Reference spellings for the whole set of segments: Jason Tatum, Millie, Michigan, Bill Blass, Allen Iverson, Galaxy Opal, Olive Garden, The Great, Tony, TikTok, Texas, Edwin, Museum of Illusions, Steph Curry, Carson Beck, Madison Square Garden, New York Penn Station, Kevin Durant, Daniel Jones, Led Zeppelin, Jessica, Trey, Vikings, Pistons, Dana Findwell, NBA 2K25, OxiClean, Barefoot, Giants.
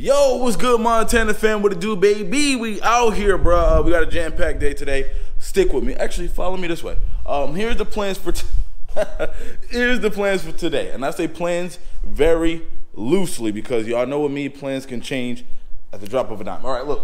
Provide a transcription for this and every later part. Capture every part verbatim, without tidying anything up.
Yo, what's good, Montana fam? What it do, baby? We out here, bro. We got a jam-packed day today. Stick with me. Actually, follow me this way. Um, here's the plans for t here's the plans for today, and I say plans very loosely because y'all know with me, plans can change at the drop of a dime. All right, look,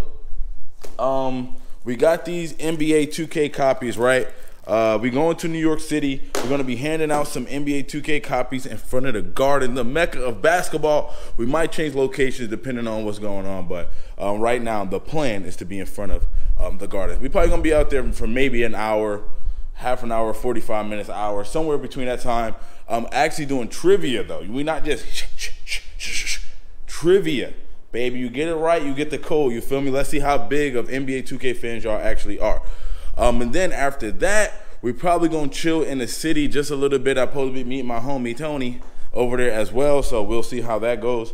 um, we got these N B A two K copies, right? Uh, we're going to New York City. We're going to be handing out some N B A two K copies in front of the Garden, the mecca of basketball. We might change locations depending on what's going on, but um, right now the plan is to be in front of um, the Garden. We're probably going to be out there for maybe an hour, half an hour, forty-five minutes, an hour, somewhere between that time. Um, actually doing trivia, though. We're not just sh sh sh sh sh trivia. Baby, you get it right, you get the code. You feel me? Let's see how big of N B A two K fans y'all actually are. Um, and then after that, we probably gonna chill in the city just a little bit. I supposed to be meeting my homie Tony over there as well, so we'll see how that goes.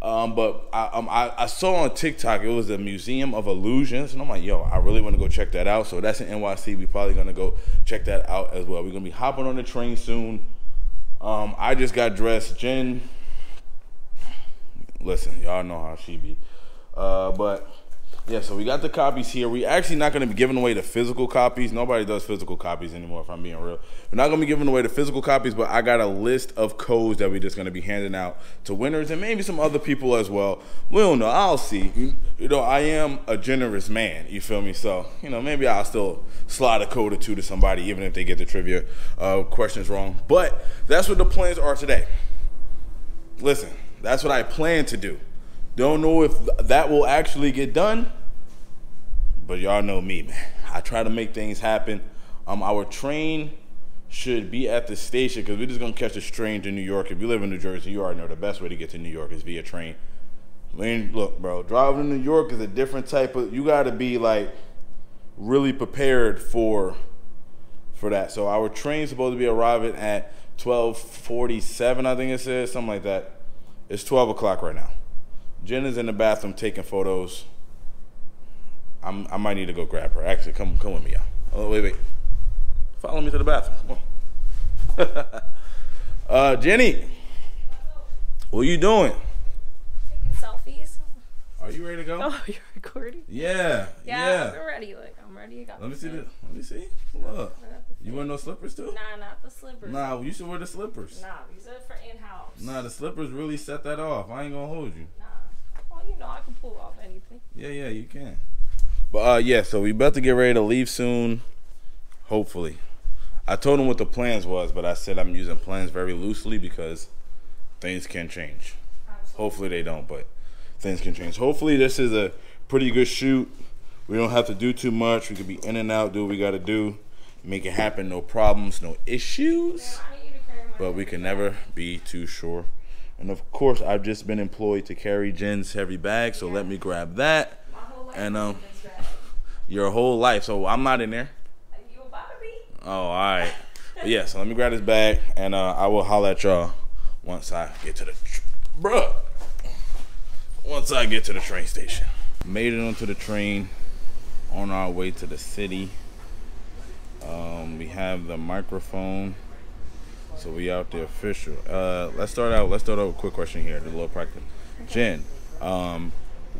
Um, but I, um, I, I saw on TikTok it was the Museum of Illusions, and I'm like, yo, I really want to go check that out. So that's in N Y C. We probably gonna go check that out as well. We're gonna be hopping on the train soon. Um, I just got dressed. Jen, listen, y'all know how she be, uh, but. Yeah, so we got the copies here. We're actually not going to be giving away the physical copies. Nobody does physical copies anymore, if I'm being real. We're not going to be giving away the physical copies, but I got a list of codes that we're just going to be handing out to winners and maybe some other people as well. We don't know. I'll see. You know, I am a generous man. You feel me? So, you know, maybe I'll still slide a code or two to somebody, even if they get the trivia uh, questions wrong. But that's what the plans are today. Listen, that's what I plan to do. Don't know if that will actually get done, but y'all know me, man. I try to make things happen. Um, our train should be at the station because we're just gonna catch this train to New York. If you live in New Jersey, you already know the best way to get to New York is via train. I mean, look, bro, driving to New York is a different type of. You gotta be like really prepared for for that. So our train's supposed to be arriving at twelve forty-seven, I think it says, something like that. It's twelve o'clock right now. Jenna's in the bathroom taking photos. I'm, I might need to go grab her. Actually, come come with me, y'all. Oh, wait, wait. Follow me to the bathroom. Come on. uh, Jenny, what you doing? Taking selfies. Are you ready to go? Oh, you're recording? Yeah. Yeah, yeah. I'm ready. Like, I'm ready. Got Let me see. The, let me see. Look. You wear no slippers, too? Nah, not the slippers. Nah, you should wear the slippers. Nah, these are for in-house. Nah, the slippers really set that off. I ain't going to hold you. Nah. You know I can pull off anything. Yeah, yeah, you can. But uh, yeah, so we about to get ready to leave soon. Hopefully, I told him what the plans was, but I said I'm using plans very loosely because things can change. Absolutely. Hopefully they don't, but things can change. Hopefully this is a pretty good shoot. We don't have to do too much. We could be in and out, do what we gotta do, make it happen. No problems, no issues. But we can never be too sure. And of course, I've just been employed to carry Jen's heavy bag, so yeah. Let me grab that. My whole life and um, is in this bag. Your whole life, so I'm not in there. Are you about to be? Oh, all right. But yeah, so let me grab this bag, and uh, I will holler at y'all once I get to the, bruh. Once I get to the train station. Made it onto the train, on our way to the city. Um, we have the microphone. So we out there official. Uh, let's start out. Let's start out with a quick question here. The little practice. Jen, um,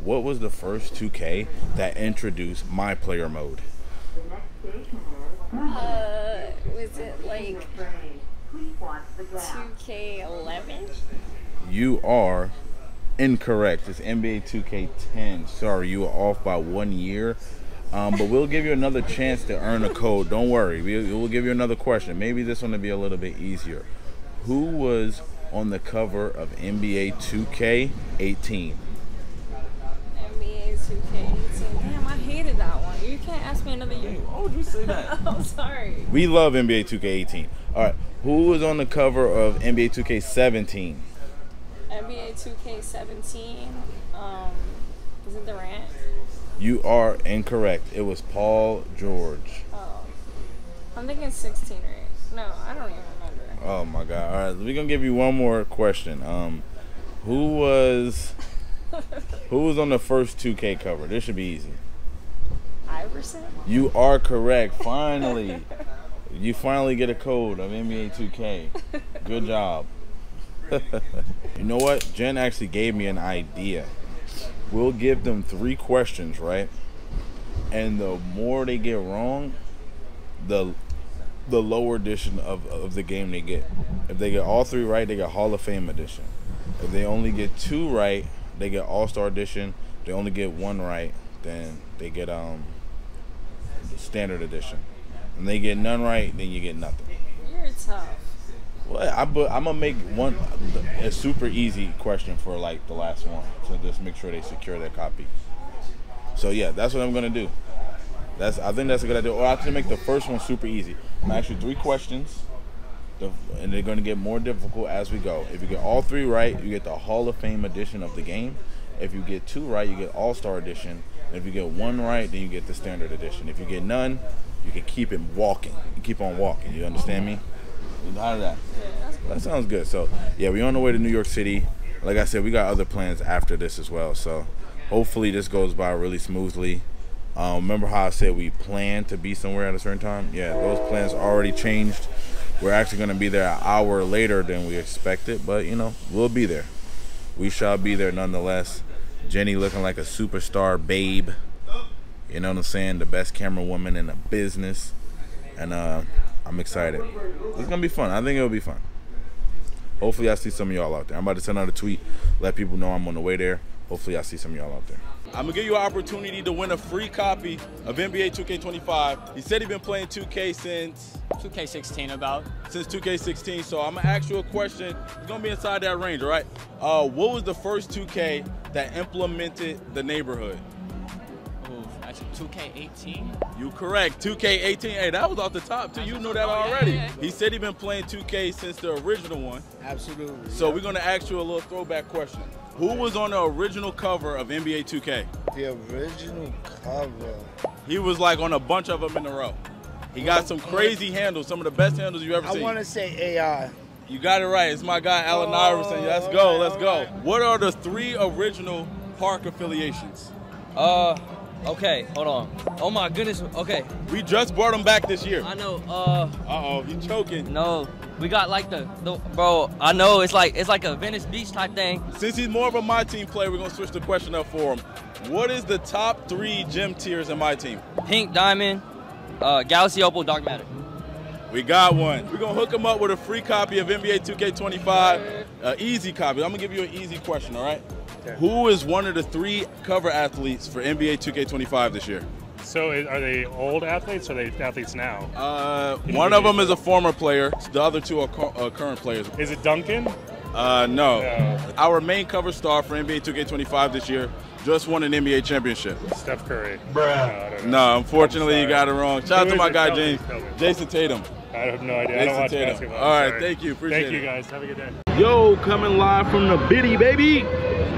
what was the first two K that introduced my player mode? Uh, was it like two K eleven? You are incorrect. It's N B A two K ten. Sorry, you are off by one year. Um, but we'll give you another chance to earn a code. Don't worry. We, we'll give you another question. Maybe this one will be a little bit easier. Who was on the cover of N B A two K eighteen? N B A two K eighteen. Damn, I hated that one. You can't ask me another year. Why would you say that? I'm sorry. We love N B A two K eighteen. All right. Who was on the cover of N B A two K seventeen? N B A two K seventeen. Um, was it Durant? You are incorrect. It was Paul George. Oh. I'm thinking sixteen, right? No, I don't even remember. Oh, my God. All right, we're going to give you one more question. Um, who was who was on the first two K cover? This should be easy. Iverson? You are correct. Finally. You finally get a code of N B A two K. Good job. You know what? Jen actually gave me an idea. we'll give them three questions, right? And the more they get wrong, the the lower edition of, of the game they get. If they get all three right, they get Hall of Fame edition. If they only get two right, they get All-Star edition. If they only get one right, then they get um standard edition. And they get none right, then you get nothing. You're tough. Well, I, but I'm gonna make one a super easy question for like the last one, so just make sure they secure their copy. So yeah, that's what I'm gonna do. That's I think that's a good idea. Or I can make the first one super easy. I'm actually three questions, and they're gonna get more difficult as we go. If you get all three right, you get the Hall of Fame edition of the game. If you get two right, you get All-Star edition. And if you get one right, then you get the standard edition. If you get none, you can keep it walking. You keep on walking. You understand me? Out of that. That sounds good. So yeah, we're on the way to New York City. Like I said, we got other plans after this as well. So hopefully this goes by really smoothly. Um, remember how I said we plan to be somewhere at a certain time? Yeah, those plans already changed. We're actually going to be there an hour later than we expected, but you know, we'll be there. We shall be there nonetheless. Jenny looking like a superstar babe. You know what I'm saying? The best camera woman in the business. And uh, I'm excited. It's gonna be fun. I think it'll be fun. Hopefully I see some of y'all out there. I'm about to send out a tweet, let people know I'm on the way there. Hopefully I see some of y'all out there. I'm gonna give you an opportunity to win a free copy of N B A two K twenty-five. He said he's been playing two K since two K sixteen about. Since two K sixteen, so I'm gonna ask you a question. It's gonna be inside that range, all right? Uh, what was the first two K that implemented the neighborhood? two K eighteen? You correct, two K eighteen. Hey, that was off the top, too. You knew that already. Yeah, yeah, yeah. He said he's been playing two K since the original one. Absolutely. So yeah. We're going to ask you a little throwback question. Who was on the original cover of N B A two K? The original cover? He was like on a bunch of them in a row. He got some crazy handles, some of the best handles you've ever I seen. I want to say A I. You got it right. It's my guy, Allen Iverson. Let's okay, go, let's go. Right. What are the three original park affiliations? Uh... Okay, hold on. Oh my goodness. Okay. We just brought them back this year. I know. Uh. Uh oh, you choking? No, we got like the, the bro. I know it's like it's like a Venice Beach type thing. Since he's more of a my team player, we're gonna switch the question up for him. What is the top three gym tiers in my team? Pink Diamond, uh, Galaxy Opal, Dark Matter. We got one. We're gonna hook him up with a free copy of N B A two K twenty-five. Uh, easy copy. I'm gonna give you an easy question. All right. Who is one of the three cover athletes for N B A two K twenty-five this year? So are they old athletes or are they athletes now? Uh, one of them is a former player. The other two are uh, current players. Is it Duncan? Uh, no. no. Our main cover star for N B A two K twenty-five this year just won an N B A championship. Steph Curry. Bruh. No, no, unfortunately you got it wrong. Shout out to my guy, James. Jason Tatum. I have no idea. I don't watch basketball. All right, thank you. Appreciate it. Thank you, guys. Have a good day. Yo, coming live from the Bitty, baby.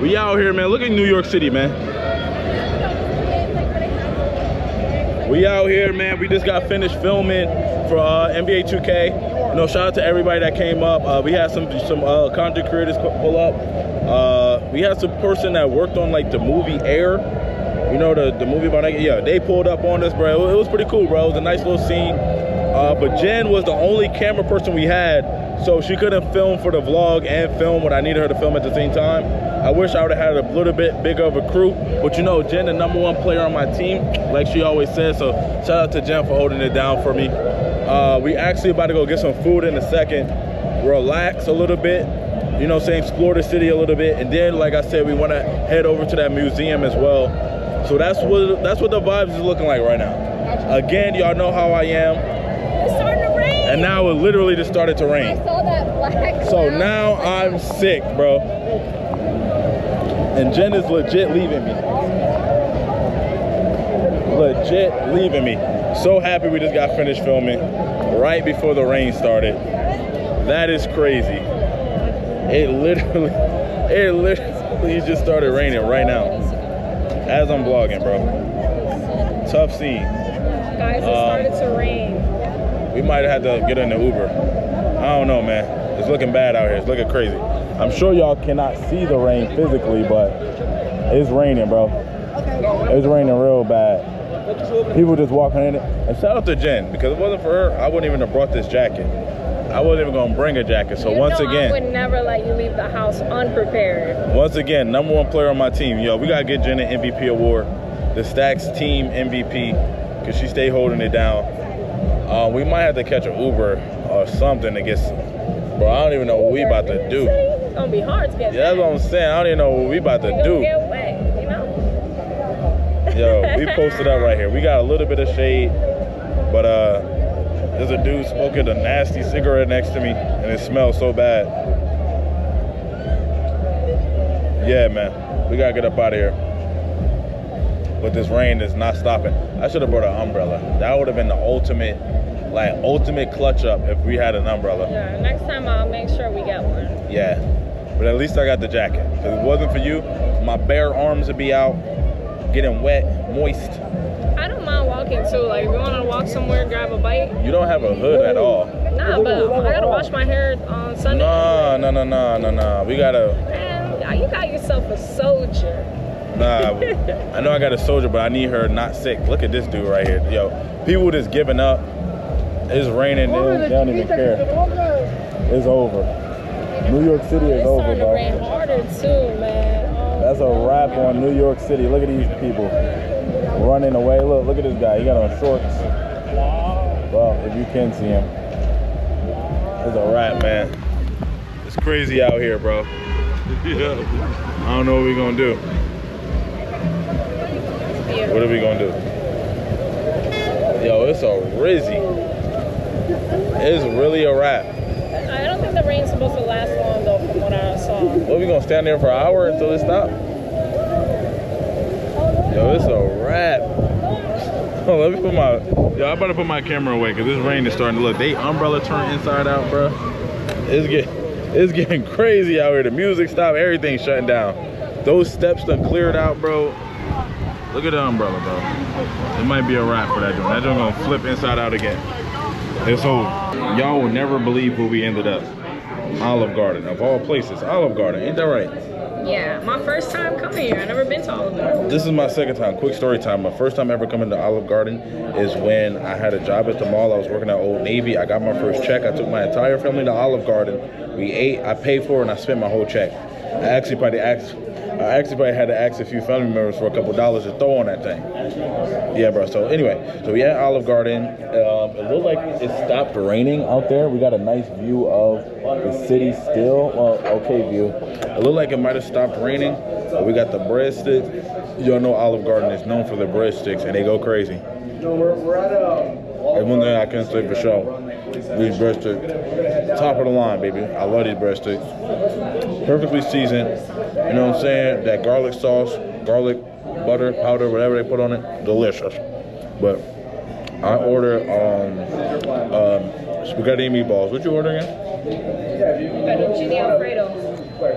We out here, man. Look at New York City, man. We out here, man. We just got finished filming for uh, N B A two K. You know, shout out to everybody that came up. Uh, we had some some uh, content creators pull up. Uh, we had some person that worked on like the movie Air. You know, the the movie about like, yeah. They pulled up on us, bro. It was pretty cool, bro. It was a nice little scene. Uh, but Jen was the only camera person we had, so she couldn't film for the vlog and film what I needed her to film at the same time. I wish I would have had a little bit bigger of a crew, but you know, Jen, the number one player on my team, like she always says, so shout out to Jen for holding it down for me. Uh, we actually about to go get some food in a second, relax a little bit, you know what I'm saying, explore the city a little bit, and then, like I said, we want to head over to that museum as well. So that's what, that's what the vibes is looking like right now. Again, y'all know how I am. It's starting to rain. And now it literally just started to rain. I saw that black. So now I'm sick, bro. And Jen is legit leaving me. Legit leaving me. So happy we just got finished filming right before the rain started. That is crazy. It literally, it literally just started raining right now. As I'm vlogging, bro. Tough scene. Guys, it started um, to rain. We might have to get in the Uber. I don't know, man. It's looking bad out here. It's looking crazy. I'm sure y'all cannot see the rain physically, but it's raining, bro. It's raining real bad. People just walking in it. And shout out to Jen, because if it wasn't for her, I wouldn't even have brought this jacket. I wasn't even gonna bring a jacket. So you once know again, I would never let you leave the house unprepared. Once again, number one player on my team. Yo, we gotta get Jenny an M V P award, the Stacks team M V P, cause she stayed holding it down. Uh, we might have to catch an Uber or something to get. Bro, I don't even know what we about to do. It's gonna be hard to get. Yeah, that's what I'm saying. I don't even know what we about to do. Get wet, you know? Yo, we posted up right here. We got a little bit of shade, but uh. There's a dude smoking a nasty cigarette next to me, and it smells so bad. Yeah, man, we gotta get up out of here. But this rain is not stopping. I should have brought an umbrella. That would have been the ultimate, like, ultimate clutch up if we had an umbrella. Yeah, next time I'll make sure we get one. Yeah, but at least I got the jacket. If it wasn't for you, my bare arms would be out, getting wet, moist. Too. Like, if you want to walk somewhere, grab a bite. You don't have a hood at all. Nah, but I gotta wash my hair on Sunday. Nah, no, no, no, no, no. We gotta. Man, you got yourself a soldier. Nah, I know I got a soldier, but I need her not sick. Look at this dude right here. Yo, people just giving up. It's raining. They don't even care. It's over. New York City is over, bro. It's starting to rain harder too, man. That's a wrap on New York City. Look at these people. Running away. Look, look at this guy. He got on shorts. Well, if you can see him. It's a wrap, man. It's crazy out here, bro. Yeah. I don't know what we're going to do. What are we going to do? Yo, it's a rizzy. It's really a wrap. I don't think the rain's supposed to last long, though, from what I saw. What, are we going to stand there for an hour until it stops? Yo, it's a wrap. Oh, let me put my, yo, I better put my camera away because this rain is starting to look. They umbrella turned inside out, bro. It's getting, it's getting crazy out here. The music stopped, everything's shutting down. Those steps done cleared out, bro. Look at the umbrella, bro. It might be a wrap for that joint. That joint gonna flip inside out again. It's over. Y'all will never believe where we ended up. Olive Garden, of all places. Olive Garden, ain't that right? Yeah, my first time coming here. I've never been to Olive Garden. This is my second time. Quick story time. My first time ever coming to Olive Garden is when I had a job at the mall. I was working at Old Navy. I got my first check. I took my entire family to Olive Garden. We ate, I paid for it, and I spent my whole check. I actually probably asked, I actually probably had to ask a few family members for a couple dollars to throw on that thing. Yeah, bro. So anyway, so we had Olive Garden. Um, it looked like it stopped raining out there. We got a nice view of the city still. Well, okay view. It looked like it might have stopped raining. But we got the bread sticks. Y'all know Olive Garden is known for the bread sticks, and they go crazy. That's one thing I can say for sure. These bread sticks, top of the line, baby. I love these bread sticks. Perfectly seasoned. You know what I'm saying? That garlic sauce, garlic butter, powder, whatever they put on it, delicious. But I order um, um, spaghetti and meatballs. What you order again? Fettuccine Alfredo.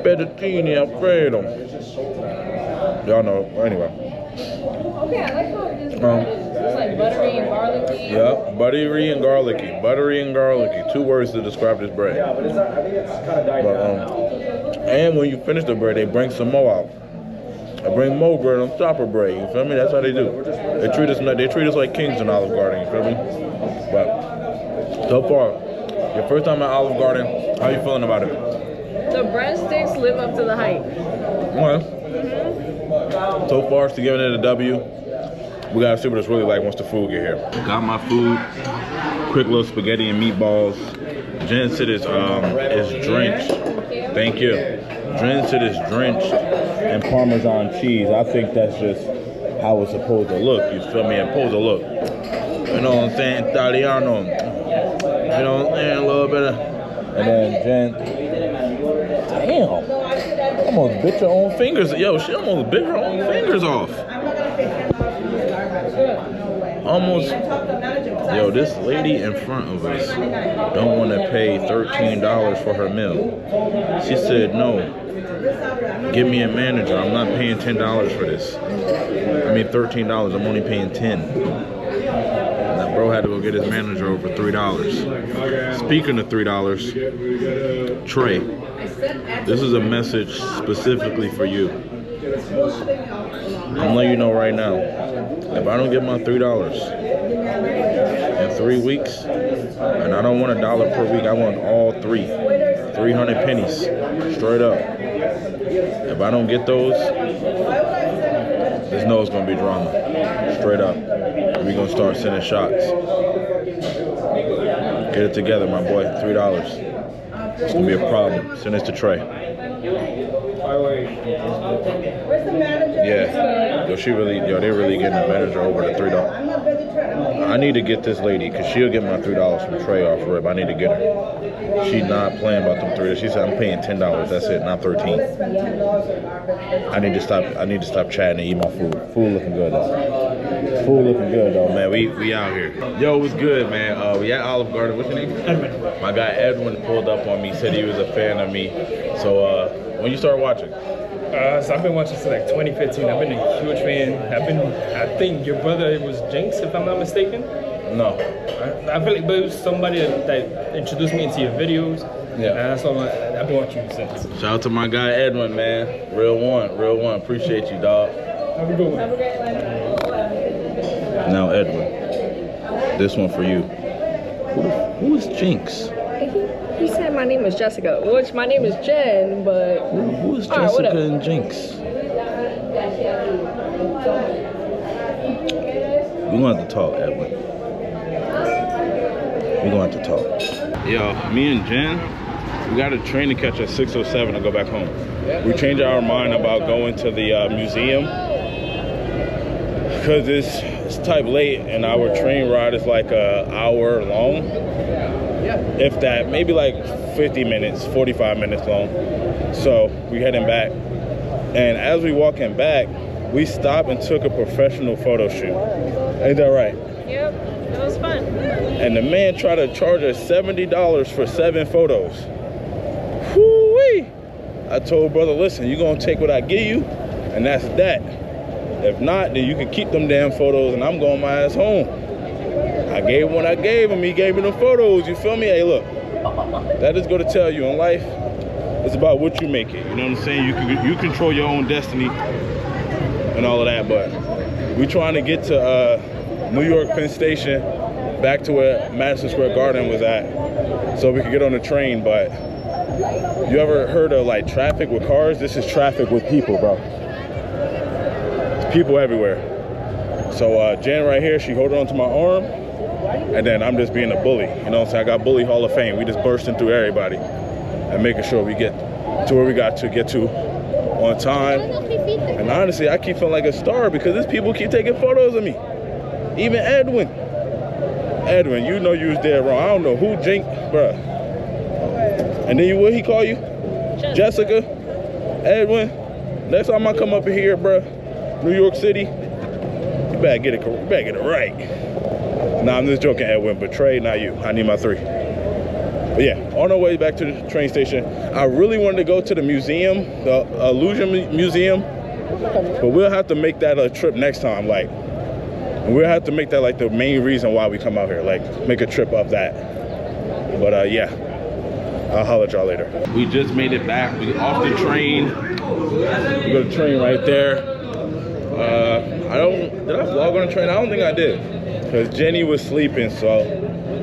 Fettuccine Alfredo. Y'all know. Anyway. Okay, I like how this bread is. It's like buttery and garlicky. Yep, buttery and garlicky. Buttery and garlicky. Two words to describe this bread. Yeah, but it's not, I think it's kind of died down. Um, and when you finish the bread, they bring some more out. I bring more bread on top of bread. You feel me? That's how they do. They treat us like, they treat us like kings in Olive Garden. You feel me? But so far, your first time at Olive Garden, how you feeling about it? The breadsticks live up to the hype. Well, mm-hmm. So far, it's giving it a W. We gotta see what it's really like once the food get here. Got my food. Quick little spaghetti and meatballs. Jen said it's um it's drenched. Thank you. Jen said it's drenched in Parmesan cheese. I think that's just how it's supposed to look. You feel me? It's supposed to look. You know what I'm saying? Italiano. You know what I'm saying? A little bit of. And then Jen. Damn. Almost bit your own fingers. Yo, she almost bit her own fingers off. Almost, yo, this lady in front of us don't want to pay thirteen dollars for her meal. She said, no, give me a manager. I'm not paying ten dollars for this. I mean, thirteen dollars. I'm only paying ten dollars. Bro had to go get his manager over three dollars. Speaking of three dollars, Trey, this is a message specifically for you. I'm letting you know right now, if I don't get my three dollars in three weeks, and I don't want a dollar per week, I want all three, three hundred pennies, straight up. If I don't get those, just know it's going to be drama, straight up. We're going to start sending shots. Get it together, my boy, three dollars. It's going to be a problem. Send this to Trey. Yeah, yo, she really, yo, they really getting the manager over the three dollars. I need to get this lady, cause she'll get my three dollars from Trey off rip. I need to get her. She not playing about them three. She said I'm paying ten dollars. That's it, not thirteen. I need to stop. I need to stop chatting and eat my food. Food looking good though. Food looking good though, man. We we out here. Yo, what's good, man? Uh, we at Olive Garden. What's your name? Edwin. My guy Edwin pulled up on me. Said he was a fan of me. So uh, when you start watching? Uh, so I've been watching since like twenty fifteen. I've been a huge fan. I've been, I think your brother was Jinx, if I'm not mistaken. No. I, I feel like, but it was somebody that, that introduced me into your videos. Yeah. And that's all I, I've been watching since. Shout out to my guy Edwin, man. Real one, real one. Appreciate you, dog. Have a good one. Have a great one. Now, Edwin, this one for you. Who, who is Jinx? He said my name is Jessica, which my name is Jen, but... Who, who is Jessica right, and Jinx? We're going to have to talk, Edwin. We're going to have to talk. Yo, me and Jen, we got a train to catch at six oh seven to go back home. We changed our mind about going to the uh, museum because it's, it's type late and our train ride is like an hour long. If that, maybe like fifty minutes, forty-five minutes long. So we heading back. And as we walking back, we stopped and took a professional photo shoot. Ain't that right? Yep, it was fun. And the man tried to charge us seventy dollars for seven photos. Whoo-wee! I told brother, listen, you're gonna take what I give you, and that's that. If not, then you can keep them damn photos and I'm going my ass home. I gave one I gave him, he gave me the photos, you feel me? Hey, look, that is going to tell you in life, it's about what you make it, you know what I'm saying? You can, you control your own destiny and all of that, but we trying to get to uh, New York Penn Station, back to where Madison Square Garden was at, so we could get on the train, but you ever heard of like traffic with cars? This is traffic with people, bro. It's people everywhere. So uh, Jen right here, she holding onto my arm, and then I'm just being a bully. You know what I'm saying? I got Bully Hall of Fame. We just bursting through everybody and making sure we get to where we got to get to on time. And honestly, I keep feeling like a star because these people keep taking photos of me. Even Edwin. Edwin, you know you was dead wrong. I don't know who Jink, bruh. And then you, what he call you? Jessica. Jessica. Edwin. Next time I come up in here, bruh, New York City, you better get it, you better get it right. Nah, I'm just joking, Edwin, but Trey, not you. I need my three. But yeah, on our way back to the train station, I really wanted to go to the museum, the Illusion Museum, but we'll have to make that a trip next time. Like, we'll have to make that like the main reason why we come out here, like make a trip up that. But uh, yeah, I'll holler at y'all later. We just made it back. We off the train. We got a train right there. Uh, I don't, did I vlog on the train? I don't think I did. Because Jenny was sleeping, so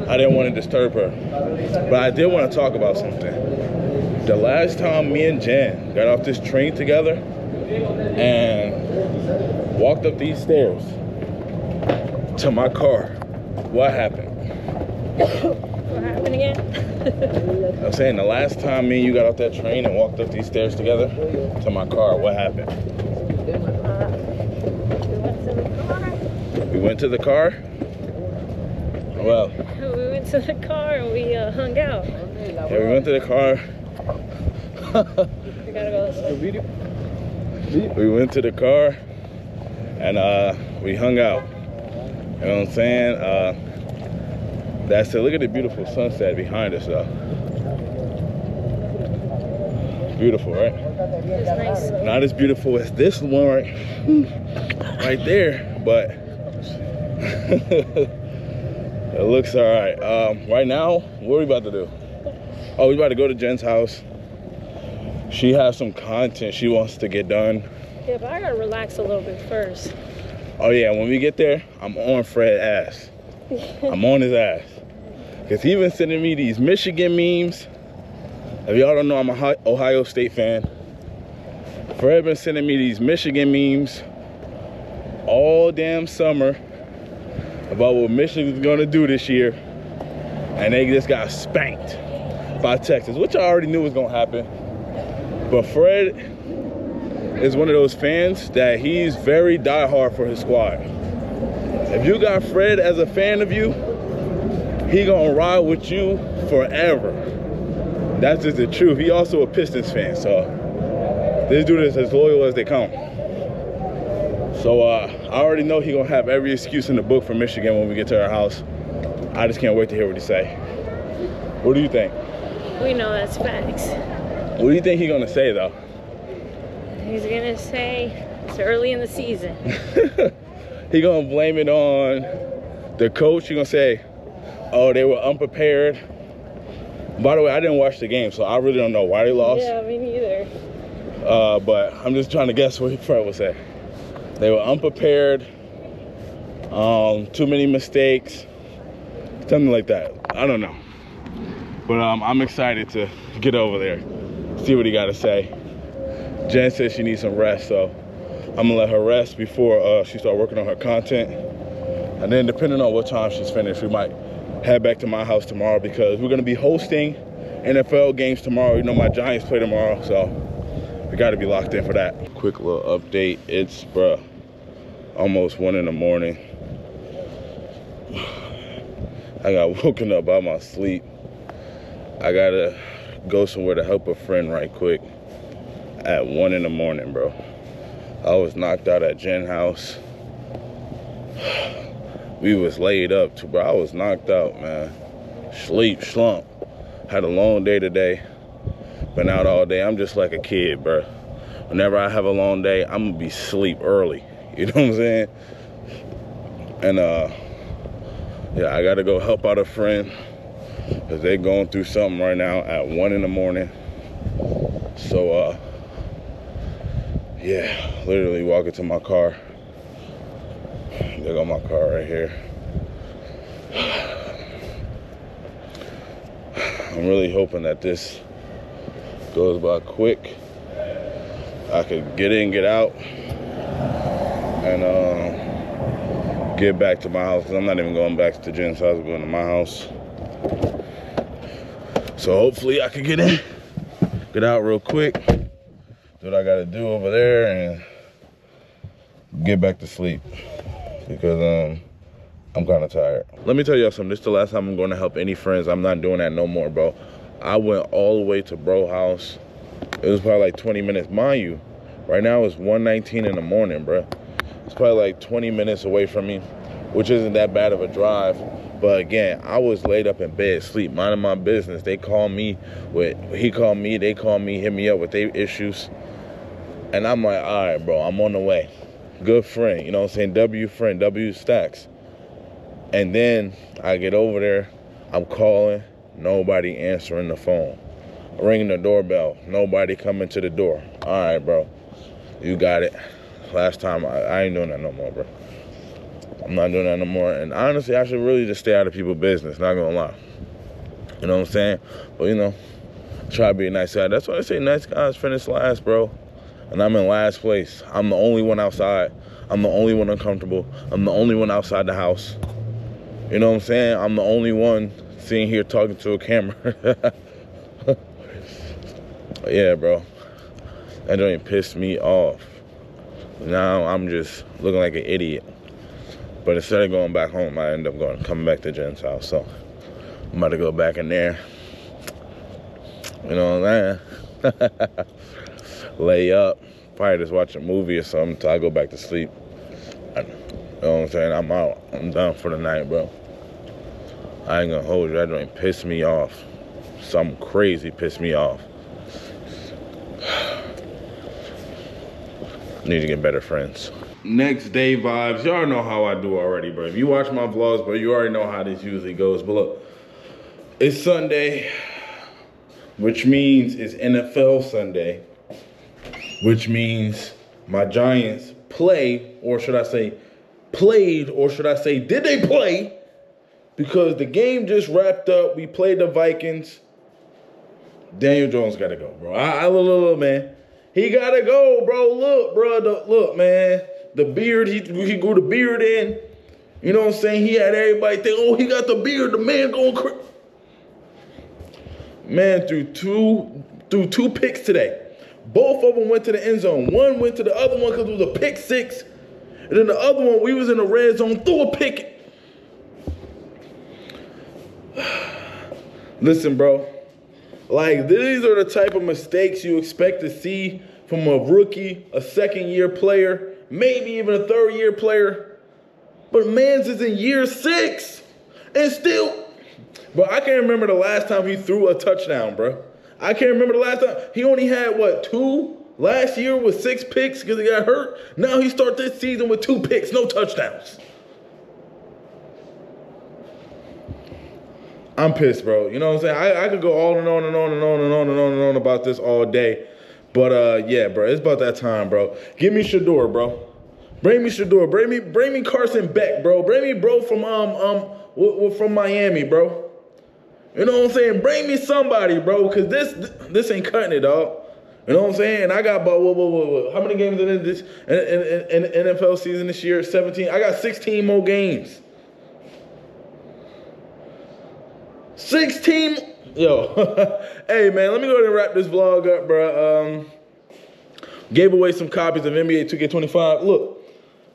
I didn't want to disturb her. But I did want to talk about something. The last time me and Jen got off this train together and walked up these stairs to my car, what happened? What happened again? I'm saying the last time me and you got off that train and walked up these stairs together to my car, what happened? We went to the car. Well, we went to the car and we uh, hung out. Yeah, we went to the car. We gotta go this way. We went to the car and uh, we hung out. You know what I'm saying? Uh, that's it. Look at the beautiful sunset behind us, though. Beautiful, right? It's nice. Not as beautiful as this one right, right there, but it looks all right. Um, right now, what are we about to do? Oh, we about to go to Jen's house. She has some content she wants to get done. Yeah, but I gotta relax a little bit first. Oh yeah, when we get there, I'm on Fred's ass. I'm on his ass. Cause he been sending me these Michigan memes. If y'all don't know, I'm a Ohio State fan. Fred been sending me these Michigan memes all damn summer about what Michigan's gonna do this year. And they just got spanked by Texas, which I already knew was gonna happen. But Fred is one of those fans that he's very diehard for his squad. If you got Fred as a fan of you, he gonna ride with you forever. That's just the truth. He also a Pistons fan, so this dude is as loyal as they come. So uh, I already know he gonna have every excuse in the book for Michigan when we get to our house. I just can't wait to hear what he say. What do you think? We know that's facts. What do you think he's gonna say though? He's gonna say it's early in the season. He gonna blame it on the coach. He gonna say, oh, they were unprepared. By the way, I didn't watch the game, so I really don't know why they lost. Yeah, me neither. Uh, but I'm just trying to guess what Fred would say. They were unprepared, um, too many mistakes, something like that. I don't know. But um, I'm excited to get over there, see what he got to say. Jen says she needs some rest, so I'm gonna let her rest before uh, she starts working on her content. And then depending on what time she's finished, we might head back to my house tomorrow because we're gonna be hosting N F L games tomorrow. You know, my Giants play tomorrow, so we gotta be locked in for that. Quick little update, it's, bruh, almost one in the morning. I got woken up by my sleep. I gotta go somewhere to help a friend right quick at one in the morning, bro. I was knocked out at Jen's house. We was laid up too, bro. I was knocked out, man. Sleep, slump. Had a long day today. Been out all day. I'm just like a kid, bro. Whenever I have a long day, I'm gonna be sleep early. You know what I'm saying? And uh, yeah, I gotta go help out a friend. Cause they going through something right now at one in the morning. So uh yeah, literally walking to my car. They got my car right here. I'm really hoping that this goes by quick. I could get in, get out, and uh, get back to my house. Cause I'm not even going back to Jen's house, I'm going to my house. So hopefully I can get in, get out real quick, do what I gotta do over there and get back to sleep because um, I'm kind of tired. Let me tell y'all something, this is the last time I'm gonna help any friends. I'm not doing that no more, bro. I went all the way to bro house. It was probably like twenty minutes, mind you. Right now it's one nineteen in the morning, bro. It's probably like twenty minutes away from me, which isn't that bad of a drive. But again, I was laid up in bed, sleep, minding my business. They called me, with he called me, they called me, hit me up with their issues. And I'm like, all right, bro, I'm on the way. Good friend, you know what I'm saying? W friend, W Stacks. And then I get over there, I'm calling, nobody answering the phone. Ringing the doorbell, nobody coming to the door. All right, bro, you got it. Last time, I, I ain't doing that no more, bro. I'm not doing that no more. And honestly, I should really just stay out of people's business, not gonna lie. You know what I'm saying? But you know, try to be a nice guy. That's why I say nice guys finish last, bro. And I'm in last place. I'm the only one outside. I'm the only one uncomfortable. I'm the only one outside the house. You know what I'm saying? I'm the only one sitting here talking to a camera. Yeah, bro. That don't even piss me off. Now I'm just looking like an idiot. But instead of going back home, I end up going coming back to Jen's house. So I'm about to go back in there. You know what I'm saying? Lay up. Probably just watch a movie or something until I go back to sleep. I, you know what I'm saying? I'm out. I'm done for the night, bro. I ain't gonna hold you. That don't piss me off. Something crazy pissed me off. Need to get better friends. Next day vibes, y'all know how I do already, bro. If you watch my vlogs, bro, you already know how this usually goes. But look, it's Sunday, which means it's N F L Sunday, which means my Giants play, or should I say played, or should I say did they play? Because the game just wrapped up. We played the Vikings. Daniel Jones got to go, bro. I, I look, look, look, man. He got to go, bro. Look, bro. The, look, man. The beard, he, he grew the beard in. You know what I'm saying? He had everybody think, oh, he got the beard. The man going crazy. Man threw two, threw two picks today. Both of them went to the end zone. One went to the other one because it was a pick six. And then the other one, we was in the red zone, threw a pick. Listen, bro. Like, these are the type of mistakes you expect to see from a rookie, a second-year player, maybe even a third-year player. But man's is in year six and still. But I can't remember the last time he threw a touchdown, bro. I can't remember the last time. He only had, what, two last year with six picks because he got hurt? Now he starts this season with two picks, no touchdowns. I'm pissed, bro. You know what I'm saying? I, I could go on and on and on and on and on and on and on about this all day. But, uh, yeah, bro, it's about that time, bro. Give me Shador, bro. Bring me Shador. Bring me bring me Carson Beck, bro. Bring me bro from um um from Miami, bro. You know what I'm saying? Bring me somebody, bro, because this this ain't cutting it, dog. You know what I'm saying? And I got about, what, what, what, what, how many games in this in, in, in N F L season this year? seventeen. I got sixteen more games. sixteen, yo, hey man, let me go ahead and wrap this vlog up, bro. Um, gave away some copies of N B A two K twenty-five. Look,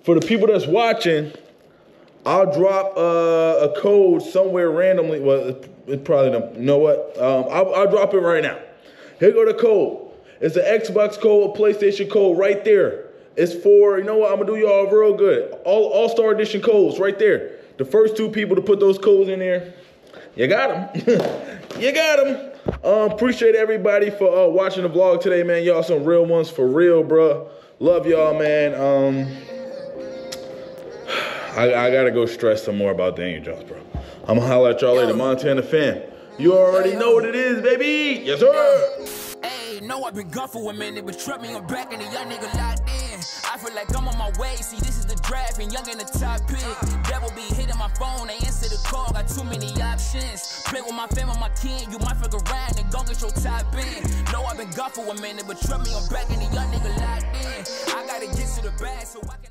for the people that's watching, I'll drop uh, a code somewhere randomly. Well, it, it probably don't, you know what? Um, I'll, I'll drop it right now. Here go the code. It's an Xbox code, a PlayStation code right there. It's for, you know what? I'm gonna do y'all real good. All All-Star Edition codes right there. The first two people to put those codes in there, you got him. You got him. Um, appreciate everybody for uh, watching the vlog today, man. Y'all some real ones for real, bro. Love y'all, man. Um, I, I got to go stress some more about Daniel Jones, bro. I'm going to holler at y'all later. Montana fan. You already know what it is, baby. Yes, sir. Hey, no, I've been gone for a minute, but trust me, I'm back and the young nigga locked in. I feel like I'm on my way. See, this is the draft and young in the top pick. Devil be hitting my phone. They answer the call. Got too many options. Play with my family, my kin. You might fuck around and go get your top in. No, I've been gone for a minute, but trust me, I'm back and the young nigga locked in. I gotta get to the bag so I can.